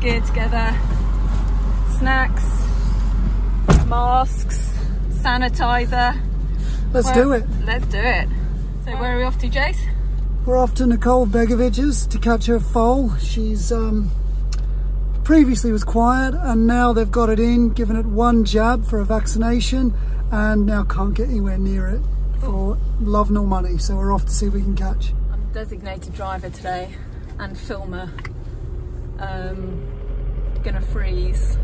gear together, snacks, masks, sanitizer. Let's do it. So where are we off to, Jace? We're off to Nicole Begovich's to catch her foal. She's previously was quiet, and now they've got it in, given it one jab for a vaccination, and now can't get anywhere near it for love nor money. So we're off to see if we can catch. I'm designated driver today and filmer. Gonna freeze.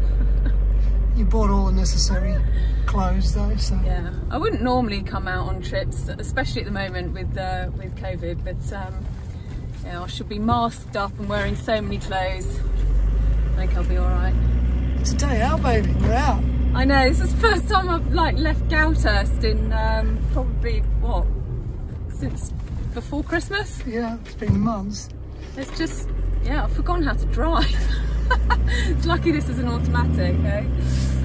You bought all the necessary clothes though, so. Yeah, I wouldn't normally come out on trips, especially at the moment with COVID, but yeah, I should be masked up and wearing so many clothes. I think I'll be all right. It's a day out, baby, we're out. I know, this is the first time I've left Galthurst in probably, what, since before Christmas? Yeah, it's been months. It's just, yeah, I've forgotten how to drive. It's lucky this is an automatic, eh?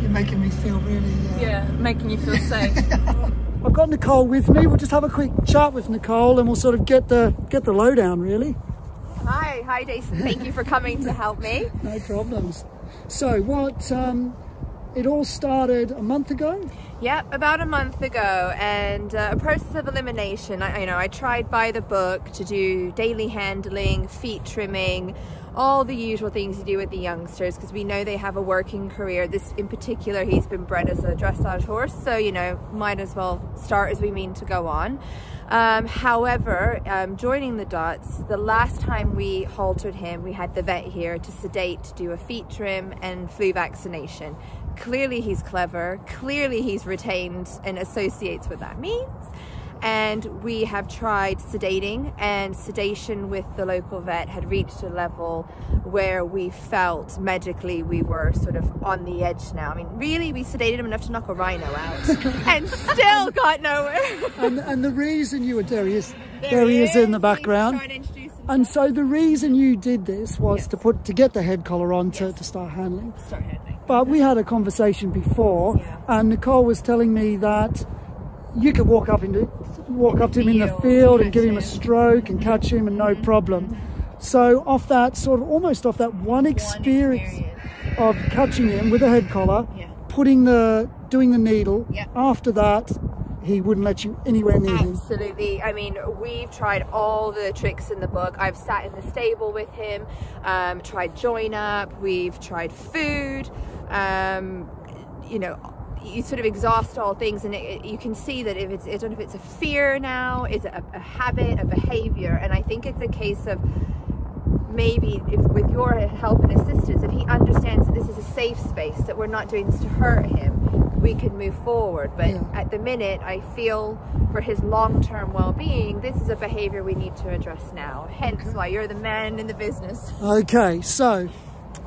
You're making me feel really... yeah, making you feel safe. I've got Nicole with me. We'll just have a quick chat with Nicole and we'll sort of get the lowdown, really. Hi Jason, thank you for coming to help me. No problems. So what, it all started a month ago? Yep, about a month ago, and a process of elimination. I tried by the book to do daily handling, feet trimming, all the usual things you do with the youngsters, because we know they have a working career. This in particular, he's been bred as a dressage horse, so you know, might as well start as we mean to go on. However, joining the dots, the last time we haltered him, we had the vet here to sedate, to do a feet trim and flu vaccination. Clearly he's clever, clearly he's retained and associates what that means. And we have tried sedating, and sedation with the local vet had reached a level where we felt medically we were sort of on the edge now. I mean, really, we sedated him enough to knock a rhino out and still got nowhere. and the reason you were there he is in the background. And so the reason you did this was to get the head collar on to start handling. But we had a conversation before, and Nicole was telling me that you could walk up to him in the field and give him a stroke and catch him and no problem. So off that sort of, almost off that one experience of catching him with a head collar, doing the needle, after that he wouldn't let you anywhere near him. Absolutely. I mean, we've tried all the tricks in the book. I've sat in the stable with him, tried join up, we've tried food, you know, you sort of exhaust all things, and you can see that if it's, I don't know if it's a fear now, is it a habit, a behavior? And I think it's a case of maybe if, with your help and assistance, if he understands that this is a safe space, that we're not doing this to hurt him, we can move forward. But at the minute, I feel for his long-term well-being, this is a behavior we need to address now. Hence why you're the man in the business. Okay, so...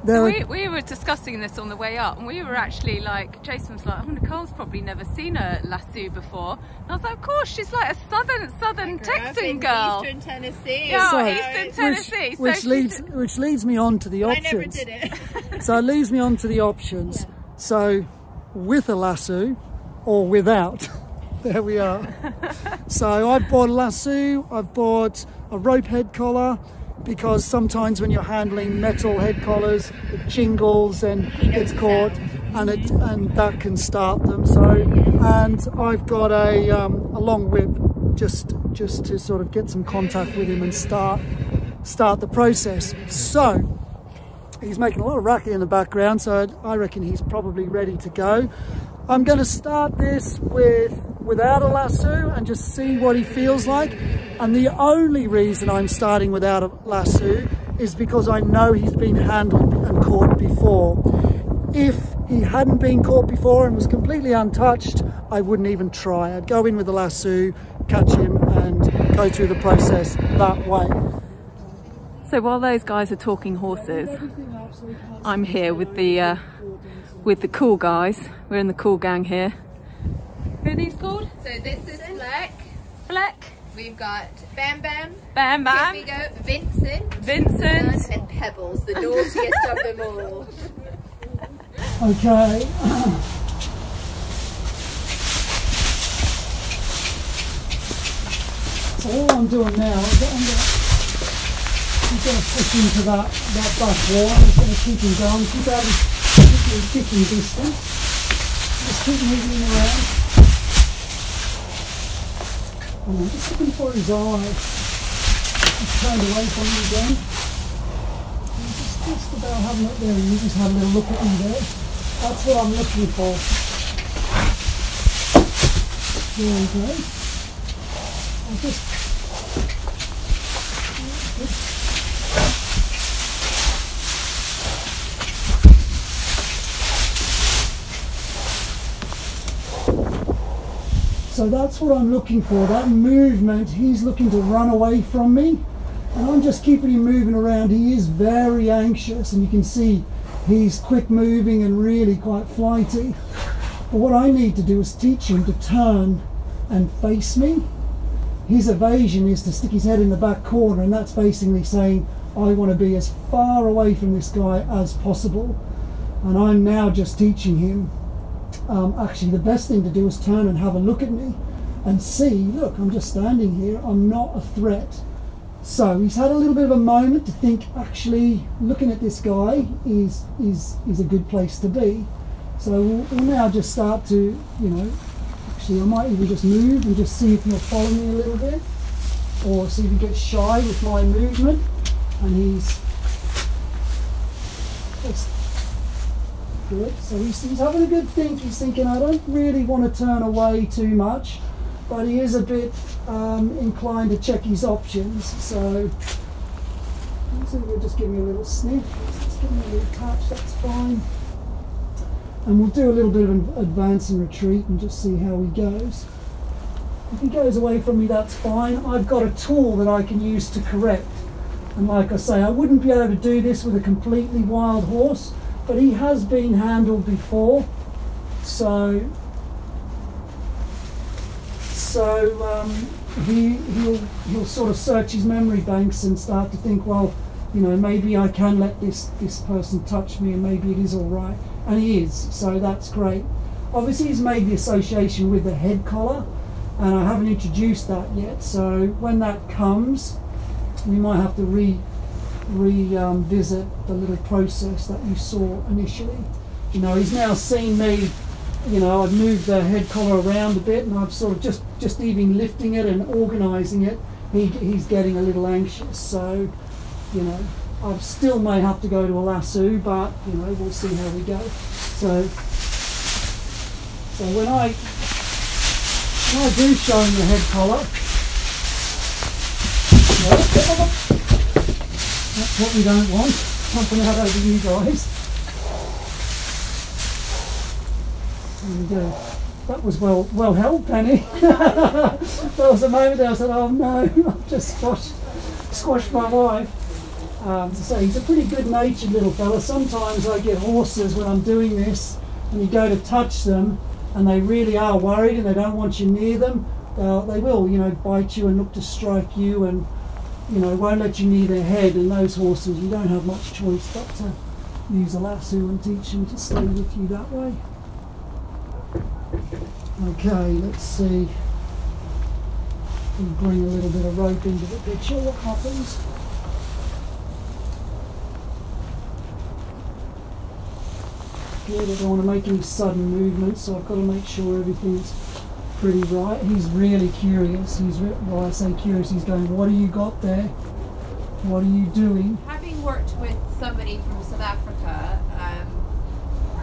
We were discussing this on the way up, and we were actually like, Jason was like, oh, Nicole's probably never seen a lasso before. And I was like, of course, she's like a southern Texan girl. Eastern Tennessee. Yeah, so, Eastern Tennessee. Which leads me on to the options. I never did it. So it leads me on to the options. Yeah. So with a lasso or without, there we are. So I've bought a lasso, I've bought a rope head collar, because sometimes when you're handling metal head collars, it jingles and it's caught, and that can start them. So, and I've got a long whip just to sort of get some contact with him and start the process. So he's making a lot of racket in the background, so I reckon he's probably ready to go. I'm going to start this without a lasso and just see what he feels like. And the only reason I'm starting without a lasso is because I know he's been handled and caught before. If he hadn't been caught before and was completely untouched, I wouldn't even try. I'd go in with a lasso, catch him and go through the process that way. So while those guys are talking horses, I'm here with the cool guys. We're in the cool gang here. Penny's called? So this is Fleck. Fleck. We've got Bam Bam. Bam Bam. Here we go. Vincent. Vincent. And Pebbles, the naughtiest of them all. Okay. So all I'm doing now is he's going to push into that back wall. He's going to keep him down, keep out his kicking distance. Just keep moving around. And I'm just looking for his eyes. He's turned away from me again. He's just about having it there. You just have a little look at him there. That's what I'm looking for. There we go. I'll just So that's what I'm looking for, that movement. He's looking to run away from me and I'm just keeping him moving around. He is very anxious and you can see he's quick moving and really quite flighty. But what I need to do is teach him to turn and face me. His evasion is to stick his head in the back corner, and that's basically saying I want to be as far away from this guy as possible. And I'm now just teaching him actually the best thing to do is turn and have a look at me and see, look, I'm just standing here, I'm not a threat. So he's had a little bit of a moment to think, actually looking at this guy is a good place to be. So we'll now just start to, you know, actually I might even just move and just see if he'll follow me a little bit, or see if he gets shy with my movement. And he's just good. So he's having a good think. He's thinking, I don't really want to turn away too much, but he is a bit inclined to check his options. So he'll just give me a little sniff, just give me a little touch, that's fine. And we'll do a little bit of an advance and retreat and just see how he goes. If he goes away from me, that's fine. I've got a tool that I can use to correct. And like I say, I wouldn't be able to do this with a completely wild horse, but he has been handled before, so he'll sort of search his memory banks and start to think, well, you know, maybe I can let this person touch me and maybe it is all right. And he is, so that's great. Obviously he's made the association with the head collar, and I haven't introduced that yet, so when that comes we might have to revisit the little process that you saw initially. You know, he's now seen me, you know, I've moved the head collar around a bit and I've sort of just even lifting it and organising it, he's getting a little anxious. So, you know, I still may have to go to a lasso, but, you know, we'll see how we go. So when I do show him the head collar, that's what we don't want. Pumping out over you guys. And that was well held, Penny. There was a moment there I said, oh no, I've just squashed my wife. So he's a pretty good-natured little fella. Sometimes I get horses when I'm doing this and you go to touch them and they really are worried and they don't want you near them. They will, you know, bite you and look to strike you and, you know, won't let you near their head. And those horses, you don't have much choice but to use a lasso and teach them to stay with you that way. Okay, let's see. We'll bring a little bit of rope into the picture. What happens? Good, I don't want to make any sudden movements, so I've got to make sure everything's pretty right. He's really curious. Well, I say curious, he's going, what have you got there? What are you doing? Having worked with somebody from South Africa,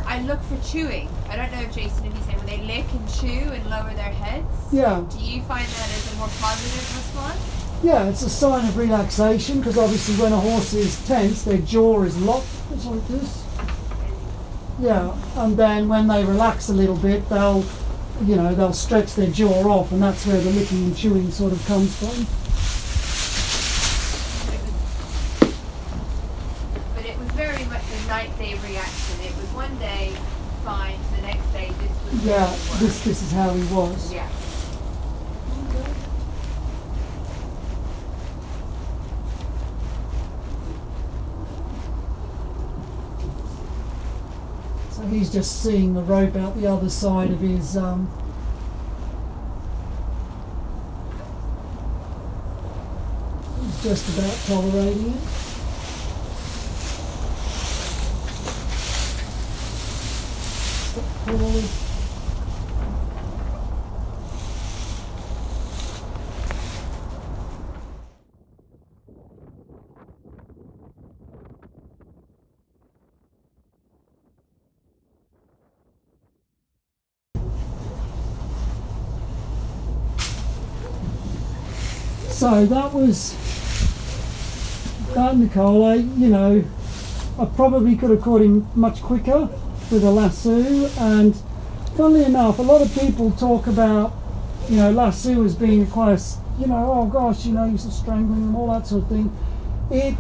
I look for chewing. I don't know if Jason, if he's saying when they lick and chew and lower their heads. Yeah. Do you find that as a more positive response? Yeah, it's a sign of relaxation, because obviously when a horse is tense, their jaw is locked. It's like this. Yeah, and then when they relax a little bit, they'll stretch their jaw off, and that's where the licking and chewing sort of comes from. But it was very much a night-day reaction. It was one day fine, the next day this was. Yeah, this is how he was. Yeah. He's just seeing the rope out the other side of his just about tolerating it. So that was that, Nicole. I probably could have caught him much quicker with a lasso. And funnily enough, a lot of people talk about, lasso as being quite, oh gosh, you're strangling them, all that sort of thing. It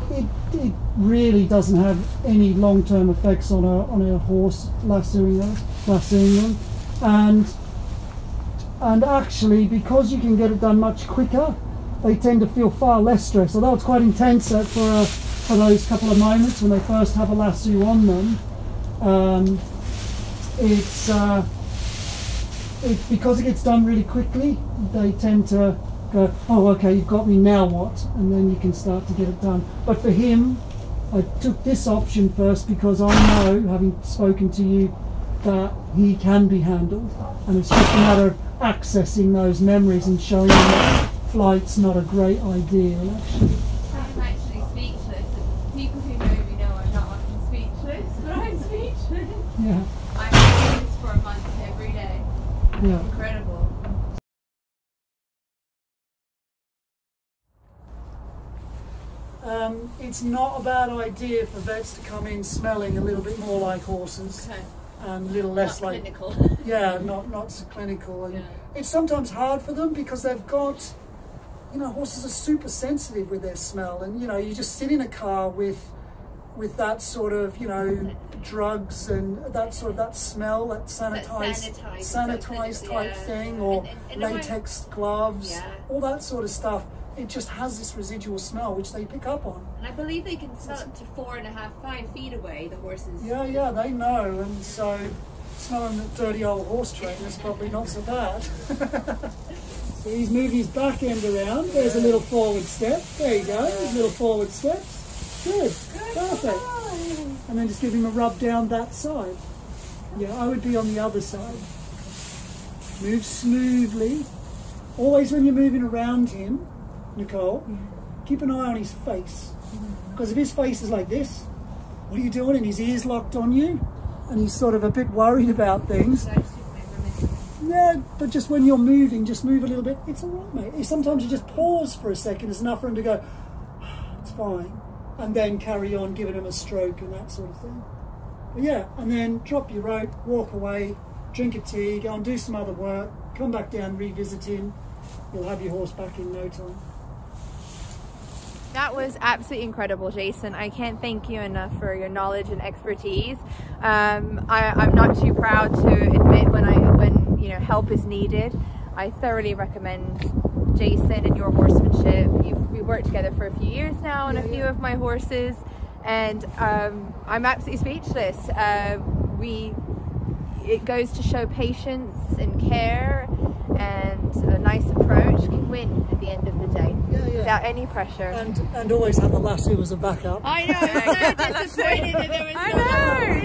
really doesn't have any long-term effects on a horse lassoing them, and actually because you can get it done much quicker, they tend to feel far less stressed. Although it's quite intense for those couple of moments when they first have a lasso on them, because it gets done really quickly, they tend to go, oh, okay, you've got me, now what? And then you can start to get it done. But for him, I took this option first because I know, having spoken to you, that he can be handled. And it's just a matter of accessing those memories and showing them flight's not a great idea, actually. I'm actually speechless. People who know me know I'm not often speechless, but I'm speechless. Yeah. I'm doing this for a month every day. Yeah. It's incredible. It's not a bad idea for vets to come in smelling a little bit more like horses. Okay. And a little less like clinical. Yeah, not so clinical. And yeah. It's sometimes hard for them because they've got, horses are super sensitive with their smell, and you just sit in a car with that sort of drugs and that smell, that sanitized type thing, or latex gloves, yeah, all that sort of stuff. It just has this residual smell which they pick up on, and I believe they can smell up to 4.5–5 feet away, the horses. Yeah, they know. And so smelling the dirty old horse train is probably not so bad. So he's moved his back end around. There's a little forward step. There you go. There's little forward steps. Good. Perfect. And then just give him a rub down that side. Yeah, I would be on the other side. Move smoothly. Always when you're moving around him, Nicole, keep an eye on his face. Because if his face is like this, what are you doing? And his ear's locked on you, and he's sort of a bit worried about things. Yeah, but just when you're moving, just move a little bit. It's all right, mate. Sometimes you just pause for a second. It's enough for him to go, it's fine. And then carry on giving him a stroke and that sort of thing. But yeah, and then drop your rope, walk away, drink a tea, go and do some other work, come back down, revisit him. You'll have your horse back in no time. That was absolutely incredible, Jason. I can't thank you enough for your knowledge and expertise. I'm not too proud to admit when help is needed. I thoroughly recommend Jason and your horsemanship. We've worked together for a few years now on a few of my horses, and I'm absolutely speechless. It goes to show patience and care, and a nice approach can win at the end of the day, without any pressure. And always have a lasso as a backup. I know. I'm so disappointed that there was no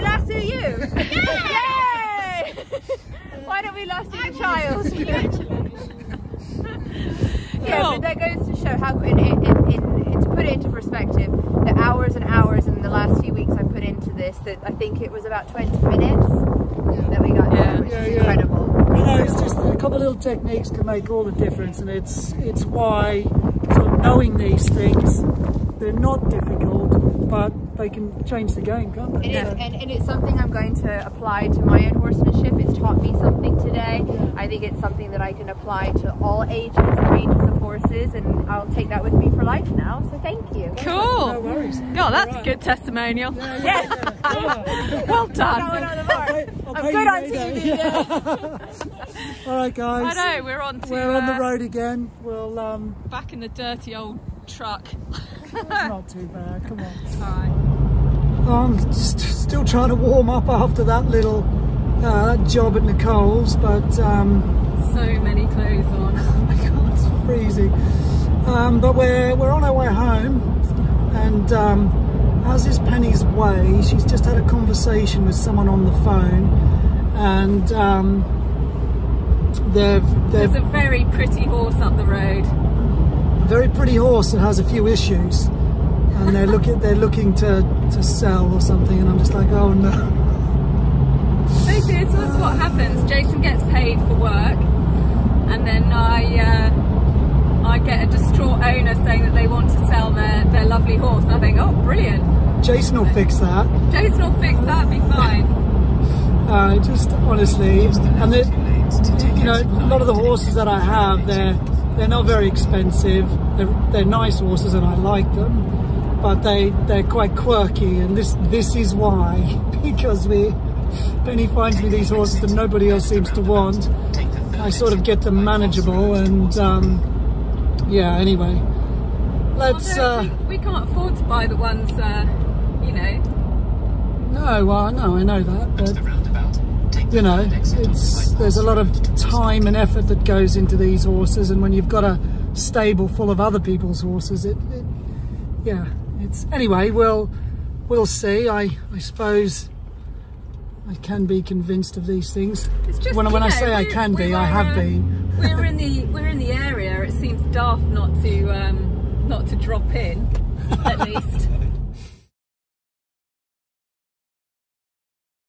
lasso. You. Yeah. Yay! Why don't we lasso the child? But that goes to show how, to put it into perspective, the hours and hours in the last few weeks I put into this. That I think it was about 20 minutes that we got there, which is incredible. It's just a couple of little techniques can make all the difference, and it's why sort of knowing these things, they're not difficult, but they can change the game, can't they? And it's something I'm going to apply to my own horsemanship. It's taught me something today. I think it's something that I can apply to all ages and ranges of horses, and I'll take that with me for life now, so thank you. Cool. No worries. Oh, that's a good testimonial. Yeah. Well done. I'm good on TV. All right, guys. I know we're on the road again. We'll back in the dirty old truck. It's not too bad. Come on. It's fine. I'm still trying to warm up after that little job at Nicole's, but so many clothes on. Oh my God, it's freezing. But we're on our way home, and as is Penny's way, she's just had a conversation with someone on the phone, and there's a very pretty horse up the road. A very pretty horse that has a few issues, and they're looking to sell or something, and I'm just like, oh no. Basically, so that's what happens. Jason gets paid for work, and then I get a distraught owner saying that they want to sell their lovely horse. And I think, oh, brilliant. Jason will fix that. Jason will fix that. Be fine. Just honestly, and you know, a lot of the horses that I have, they're not very expensive. They're nice horses, and I like them, but they're quite quirky. And this is why, because Penny finds me these horses that nobody else seems to want. I sort of get them manageable, and yeah, anyway, let's... we can't afford to buy the ones, you know. No, no, I know that, but, you know, there's a lot of time and effort that goes into these horses, and when you've got a stable full of other people's horses, anyway, we'll see, I suppose. I can be convinced of these things. It's just, when I say I can be, I have been. we're in the area. It seems daft not to drop in, at least.